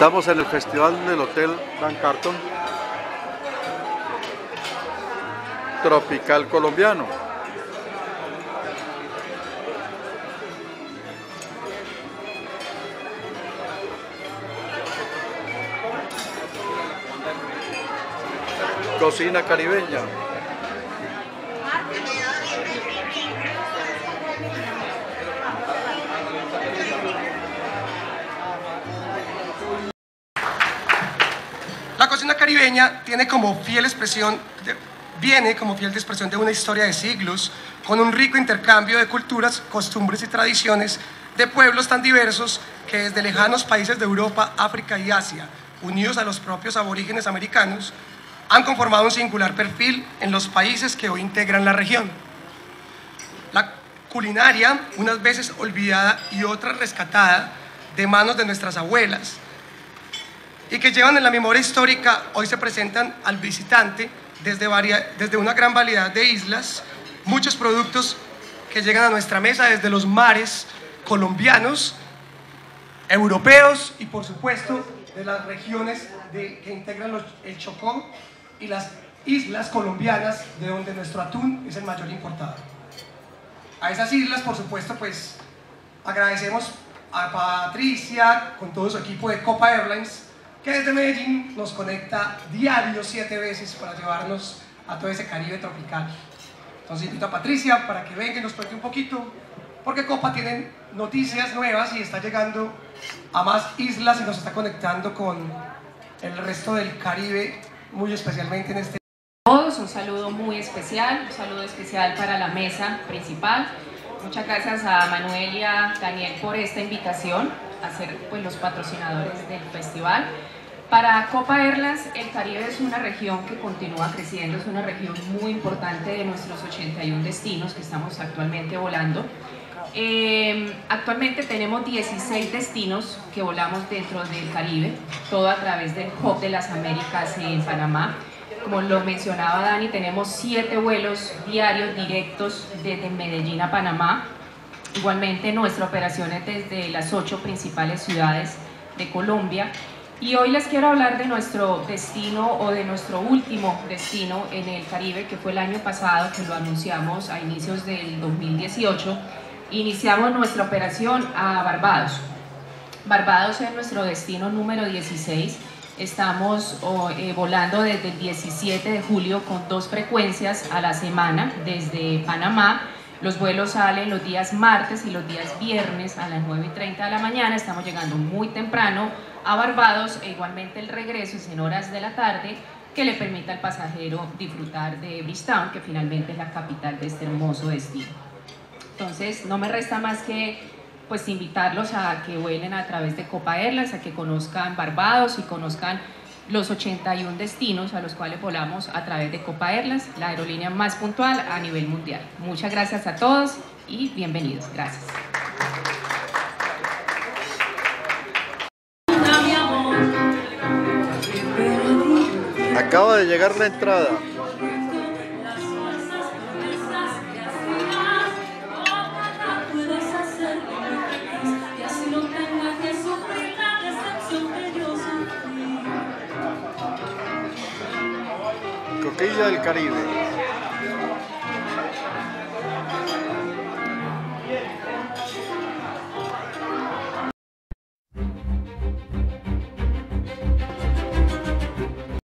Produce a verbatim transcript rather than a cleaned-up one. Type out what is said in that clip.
Estamos en el festival del Hotel Dann Carlton Tropical Colombiano. Cocina Caribeña. La cocina caribeña tiene como fiel expresión, viene como fiel expresión de una historia de siglos, con un rico intercambio de culturas, costumbres y tradiciones de pueblos tan diversos que desde lejanos países de Europa, África y Asia, unidos a los propios aborígenes americanos, han conformado un singular perfil en los países que hoy integran la región. La culinaria, unas veces olvidada y otras rescatada de manos de nuestras abuelas, y que llevan en la memoria histórica, hoy se presentan al visitante desde, varia, desde una gran variedad de islas, muchos productos que llegan a nuestra mesa desde los mares colombianos, europeos y por supuesto de las regiones de, que integran los, el Chocó, y las islas colombianas de donde nuestro atún es el mayor importado. A esas islas, por supuesto, pues agradecemos a Patricia con todo su equipo de Copa Airlines, que desde Medellín nos conecta diario siete veces para llevarnos a todo ese Caribe tropical. Entonces invito a Patricia para que venga y nos cuente un poquito, porque Copa tienen noticias nuevas y está llegando a más islas y nos está conectando con el resto del Caribe, muy especialmente en este... Todos un saludo muy especial, un saludo especial para la mesa principal. Muchas gracias a Manuel y a Daniel por esta invitación a ser pues, los patrocinadores del festival. Para Copa Airlines, el Caribe es una región que continúa creciendo, es una región muy importante de nuestros ochenta y uno destinos que estamos actualmente volando. Eh, actualmente tenemos dieciséis destinos que volamos dentro del Caribe, todo a través del Hub de las Américas en Panamá. Como lo mencionaba Dani, tenemos siete vuelos diarios directos desde Medellín a Panamá. Igualmente nuestra operación es desde las ocho principales ciudades de Colombia. Y hoy les quiero hablar de nuestro destino o de nuestro último destino en el Caribe, que fue el año pasado, que lo anunciamos a inicios del dos mil dieciocho. Iniciamos nuestra operación a Barbados. Barbados es nuestro destino número dieciséis. Estamos oh, eh, volando desde el diecisiete de julio con dos frecuencias a la semana desde Panamá. Los vuelos salen los días martes y los días viernes a las nueve y treinta de la mañana. Estamos llegando muy temprano a Barbados e igualmente el regreso es en horas de la tarde, que le permita al pasajero disfrutar de Bridgetown, que finalmente es la capital de este hermoso destino. Entonces no me resta más que pues invitarlos a que vuelen a través de Copa Airlines, a que conozcan Barbados y conozcan los ochenta y uno destinos a los cuales volamos a través de Copa Airlines, la aerolínea más puntual a nivel mundial. Muchas gracias a todos y bienvenidos. Gracias. Acaba de llegar la entrada. Del Caribe.